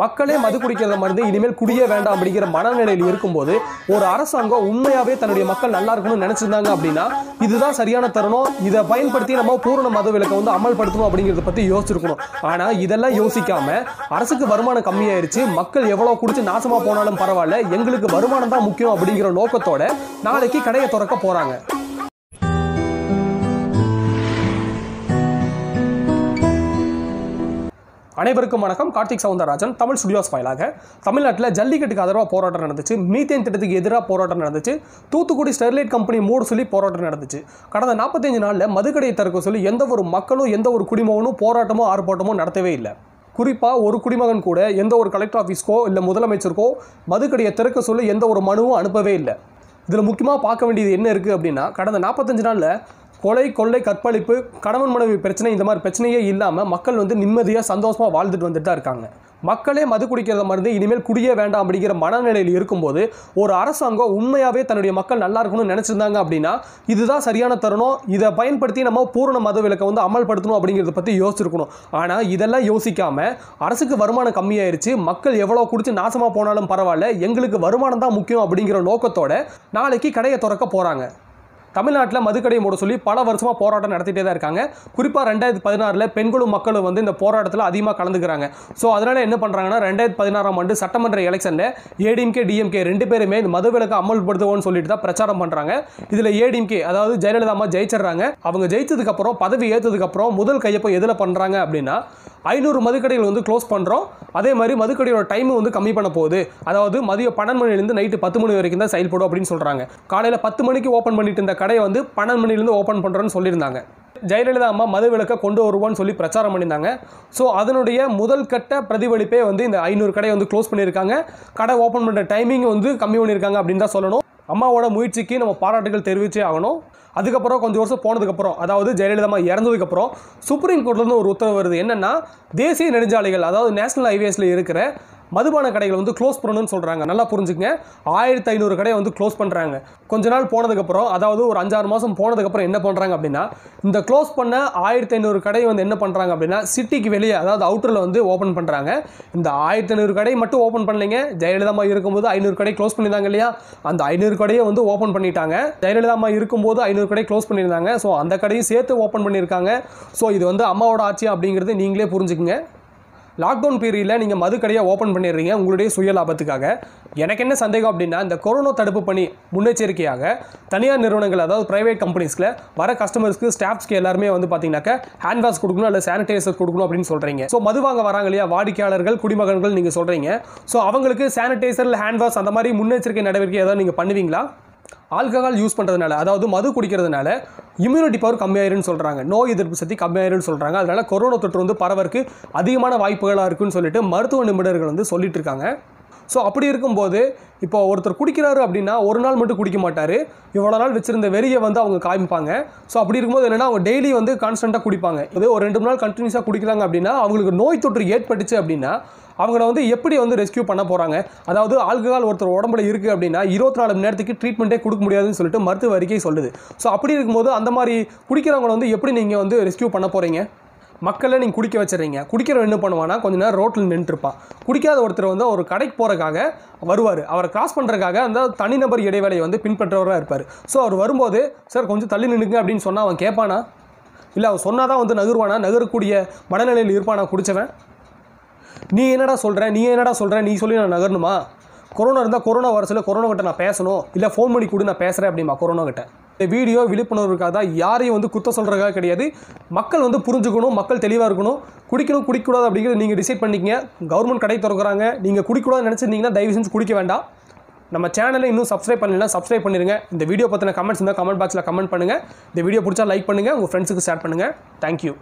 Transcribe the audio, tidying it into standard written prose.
மக்களே மது குடிக்கிற மருந்து இனிமேல் குடியே வேண்டாம் அப்படிங்கிற மனநிலையில் இருக்கும்போது ஒரு அரசாங்கம் உண்மையாவே தன்னுடைய மக்கள் நல்லா இருக்கணும்னு நினைச்சிருந்தாங்க அப்படினா இதுதான் சரியான தருணம், இத பயன்படுத்தி நம்ம பூரண மது விலக்கை வந்து அமல்படுத்தணும் அப்படிங்கறத பத்தி யோசிச்சிருக்கணும். ஆனா இதெல்லாம் யோசிக்காம அரசுக்கு வருமானம் கம்மியாயிருச்சு, மக்கள் எவ்வளவு குடிச்சு நாசமா போனாலும் பரவாயில்ல, எங்களுக்கு வருமானம் தான் முக்கியம் அப்படிங்கிற நோக்கத்தோட நாளைக்கு கடையை திறக்க போறாங்க. அனைவருக்கும் வணக்கம். கார்த்திக் சவுந்தரராஜன், தமிழ் ஸ்டுடியோஸ் வாயிலாக. தமிழ்நாட்டில் ஜல்லிக்கட்டுக்கு ஆதரவாக போராட்டம் நடந்துச்சு, மீத்தேன் திட்டத்துக்கு எதிராக போராட்டம் நடந்துச்சு, தூத்துக்குடி ஸ்டெர்லைட் கம்பெனி மூட சொல்லி போராட்டம் நடந்துச்சு. கடந்த 45 நாளில் மதுக்கடையை திறக்க சொல்லி எந்த ஒரு மக்களும் எந்த ஒரு குடிமகனும் போராட்டமோ ஆர்ப்பாட்டமோ நடத்தவே இல்லை. குறிப்பாக ஒரு குடிமகன் கூட எந்த ஒரு கலெக்டர் ஆஃபீஸ்க்கோ இல்லை முதலமைச்சருக்கோ மதுக்கடையை திறக்க சொல்லி எந்த ஒரு மனுவும் அனுப்பவே இல்லை. இதில் முக்கியமாக பார்க்க வேண்டியது என்ன இருக்குது அப்படின்னா, கடந்த 45 நாளில் கொலை, கொள்ளை, கற்பழிப்பு, கணவன் மனைவி பிரச்சனை, இந்த மாதிரி பிரச்சனையே இல்லாமல் மக்கள் வந்து நிம்மதியாக சந்தோஷமாக வாழ்ந்துட்டு வந்துட்டு தான் இருக்காங்க. மக்களே மது குடிக்கிற மருந்து இனிமேல் குடியே வேண்டாம் அப்படிங்கிற மனநிலையில் இருக்கும்போது ஒரு அரசாங்கம் உண்மையாகவே தன்னுடைய மக்கள் நல்லா இருக்கணும்னு நினச்சிருந்தாங்க அப்படின்னா இதுதான் சரியான தருணம், இதை பயன்படுத்தி நம்ம பூரண மது விலக்கை வந்து அமல்படுத்தணும் அப்படிங்கிறத பற்றி யோசிச்சிருக்கணும். ஆனால் இதெல்லாம் யோசிக்காமல் அரசுக்கு வருமானம் கம்மியாயிருச்சு, மக்கள் எவ்வளோ குடிச்சு நாசமாக போனாலும் பரவாயில்ல, எங்களுக்கு வருமானம் தான் முக்கியம் அப்படிங்கிற நோக்கத்தோட நாளைக்கு கடையை திறக்க போகிறாங்க. தமிழ்நாட்டில் மதுக்கடை மூட சொல்லி பல வருஷமாக போராட்டம் நடத்திட்டே தான் இருக்காங்க. குறிப்பாக 2016 பெண்களும் மக்களும் வந்து இந்த போராட்டத்தில் அதிகமாக கலந்துக்கிறாங்க. ஸோ அதனால் என்ன பண்ணுறாங்கன்னா, 2016 சட்டமன்ற எலெக்ஷனில் ஏடிஎம்கே டிஎம்கே ரெண்டு பேருமே இந்த மது விலக்கை அமல்படுத்துவோம்னு சொல்லிட்டு தான் பிரச்சாரம் பண்ணுறாங்க. இதில் ஏடிஎம்கே அதாவது ஜெயலலிதா அம்மா ஜெயிச்சிடுறாங்க. அவங்க ஜெயிச்சதுக்கப்புறம், பதவி ஏற்றதுக்கப்புறம் முதல் கையப்போ எதில் பண்ணுறாங்க அப்படின்னா, 500 மதுக்கடைகள் வந்து க்ளோஸ் பண்ணுறோம், அதே மாதிரி மதுக்கடையோட டைமும் வந்து கம்மி பண்ண போகுது, அதாவது மதியம் 12 மணிலேருந்து நைட்டு 10 மணி வரைக்கும் தான் செயல்படும் அப்படின்னு சொல்கிறாங்க. காலையில் 10 மணிக்கு ஓப்பன் பண்ணிட்டு இருந்த கடையை வந்து 12 மணிலேருந்து ஓப்பன் பண்ணுறோன்னு சொல்லியிருந்தாங்க. ஜெயலலிதா அம்மா மது விலக்கை கொண்டு வருவான்னு சொல்லி பிரச்சாரம் பண்ணியிருந்தாங்க. ஸோ அதனுடைய முதல் கட்ட பிரதிபலிப்பே வந்து இந்த 500 கடையை வந்து க்ளோஸ் பண்ணியிருக்காங்க, கடை ஓப்பன் பண்ணுற டைமிங் வந்து கம்மி பண்ணியிருக்காங்க அப்படின்னு தான் சொல்லணும். அம்மாவோட முயற்சிக்கு நம்ம பாராட்டுகள் தெரிவிச்சே ஆகணும். அதுக்கப்புறம் கொஞ்சம் வருஷம் போனதுக்கப்புறம், அதாவது ஜெயலலிதா அம்மா இறந்ததுக்கப்புறம் சுப்ரீம் கோர்ட்லேருந்து ஒரு உத்தரவு வருது. என்னென்னா, தேசிய நெடுஞ்சாலைகள் அதாவது நேஷனல் ஹைவேஸில் இருக்கிற மதுபான கடைகளை வந்து க்ளோஸ் பண்ணணும்னு சொல்கிறாங்க. நல்லா புரிஞ்சுக்கங்க, 1500 கடையை வந்து க்ளோஸ் பண்ணுறாங்க. கொஞ்ச நாள் போனதுக்கப்புறம், அதாவது ஒரு 5-6 மாதம் போனதுக்கப்புறம் என்ன பண்ணுறாங்க அப்படின்னா, இந்த க்ளோஸ் பண்ண 1500 கடையை வந்து என்ன பண்ணுறாங்க அப்படின்னா சிட்டிக்கு வெளியே, அதாவது அவுட்டரில் வந்து ஓப்பன் பண்ணுறாங்க. இந்த 1500 கடையை மட்டும் ஓப்பன் பண்ணலைங்க. ஜெயலலிதா அம்மா இருக்கும்போது 500 கடையை க்ளோஸ் பண்ணியிருந்தாங்க இல்லையா, அந்த 500 கடையை வந்து ஓப்பன் பண்ணிட்டாங்க. ஜெயலலிதா அம்மா இருக்கும்போது 500 கடையை க்ளோஸ் பண்ணியிருந்தாங்க. ஸோ அந்த கடையும் சேர்த்து ஓப்பன் பண்ணியிருக்காங்க. ஸோ இது வந்து அம்மாவோட ஆட்சி அப்படிங்கிறது நீங்களே புரிஞ்சுக்குங்க. லாக்டவுன் பீரியடில் நீங்கள் மது கடையை ஓப்பன் பண்ணிடுறீங்க உங்களுடைய சுய லாபத்துக்காக. எனக்கு என்ன சந்தேகம் அப்படின்னா, இந்த கொரோனா தடுப்பு பணி முன்னெச்சரிக்கையாக தனியார் நிறுவனங்கள் அதாவது ப்ரைவேட் கம்பெனிஸில் வர கஸ்டமர்ஸ்க்கு, ஸ்டாஃப்ஸ்க்கு எல்லாருமே வந்து பார்த்தீங்கன்னாக்கா ஹேண்ட் வாஷ் கொடுக்கணும், இல்லை சானிடைசர் கொடுக்கணும் அப்படின்னு சொல்கிறீங்க. ஸோ மது வாங்க வராங்க இல்லையா வாடிக்கையாளர்கள், குடிமகன்கள் நீங்கள் சொல்கிறீங்க. ஸோ அவங்களுக்கு சானிடைசர், இல்லை ஹேண்ட் வாஷ் அந்த மாதிரி முன்னெச்சரிக்கை நடவடிக்கை ஏதாவது நீங்கள் பண்ணுவீங்களா? ஆல்கஹால் யூஸ் பண்ணுறதுனால, அதாவது மது குடிக்கிறதுனால இம்யூனிட்டி பவர் கம்மியாயிருன்னு சொல்கிறாங்க, நோய் எதிர்ப்பு சக்தி கம்மியாயிருன்னு சொல்கிறாங்க. அதனால் கொரோனா தொற்று வந்து பரவற்கு அதிகமான வாய்ப்புகளாக இருக்குன்னு சொல்லிட்டு மருத்துவ நிபுணர்கள் வந்து சொல்லிட்டு இருக்காங்க. ஸோ அப்படி இருக்கும்போது இப்போ ஒருத்தர் குடிக்கிறாரு அப்படின்னா ஒரு நாள் மட்டும் குடிக்க மாட்டார், இவ்வளோ நாள் வச்சுருந்த வெறியை வந்து அவங்க காமிப்பாங்க. ஸோ அப்படி இருக்கும்போது என்னென்னா, அவங்க டெய்லி வந்து கான்ஸ்டண்ட்டாக குடிப்பாங்க. இது ஒரு 2-3 நாள் கண்டினியூஸாக குடிக்கிறாங்க அப்படின்னா அவங்களுக்கு நோய் தொற்று ஏற்பட்டுச்சு அப்படின்னா அவங்கள வந்து எப்படி வந்து ரெஸ்க்யூ பண்ண போகிறாங்க? அதாவது ஆல்கஹால் ஒருத்தர் உடம்புல இருக்குது அப்படின்னா 24 மணி நேரத்துக்கு ட்ரீட்மெண்ட்டே கொடுக்க முடியாதுன்னு சொல்லிட்டு மருத்துவ அறிக்கை சொல்லுது. ஸோ அப்படி இருக்கும்போது அந்த மாதிரி குடிக்கிறவங்களை வந்து எப்படி நீங்கள் வந்து ரெஸ்க்யூ பண்ண போகிறீங்க? மக்களை நீங்கள் குடிக்க வச்சிடறீங்க. குடிக்கிறவன் என்ன பண்ணுவான்னா, கொஞ்ச நேரம் ரோட்டில் நின்றுருப்பான். குடிக்காத ஒருத்தர் வந்து ஒரு கடைக்கு போகிறக்காக வருவார். அவரை கிராஸ் பண்ணுறக்காக அந்த தனிநபர் இடைவேளையை வந்து பின்பற்றவராக இருப்பார். ஸோ அவர் வரும்போது, சார் கொஞ்சம் தள்ளி நின்றுங்க அப்படின்னு சொன்னால் அவன் கேட்பானா? இல்லை அவன் சொன்னால் தான் வந்து நகருவானா? நகரக்கூடிய மனநிலையில் இருப்பானா குடித்தவன்? நீ என்னடா சொல்கிற, நீ சொல்லி நான் நகரணுமா? கொரோனா இருந்தால் கொரோனா வரச்சில் கொரோனாக்கிட்ட நான் பேசணும், இல்லை ஃபோன் பண்ணி கூட நான் பேசுகிறேன் அப்படிமா கொரோனாக்கிட்ட? இந்த வீடியோ விழிப்புணர்வுக்காக தான், யாரையும் வந்து குற்றம் சொல்கிறதுக்காக கிடையாது. மக்கள் வந்து புரிஞ்சுக்கணும், மக்கள் தெளிவாக இருக்கணும். குடிக்கணும் குடிக்கக்கூடாது அப்படிங்கிறது நீங்கள் டிசைட் பண்ணிக்கங்க. கவர்மெண்ட் கடை திறக்கிறாங்க, நீங்கள் குடிக்கூடாதுன்னு நினச்சிருந்தீங்கன்னா தயவு செஞ்சு குடிக்க வேண்டாம். நம்ம சேனலை இன்னும் சப்ஸ்கிரைப் பண்ணலைன்னா சப்ஸ்கிரைப் பண்ணிடுங்க. இந்த வீடியோ பற்றின கமெண்ட்ஸ் இருந்தால் கமெண்ட் பாக்ஸில் கமெண்ட் பண்ணுங்கள். இந்த வீடியோ பிடிச்சா லைக் பண்ணுங்கள், உங்கள் ஃப்ரெண்ட்ஸுக்கு ஷேர் பண்ணுங்கள். தேங்க்யூ.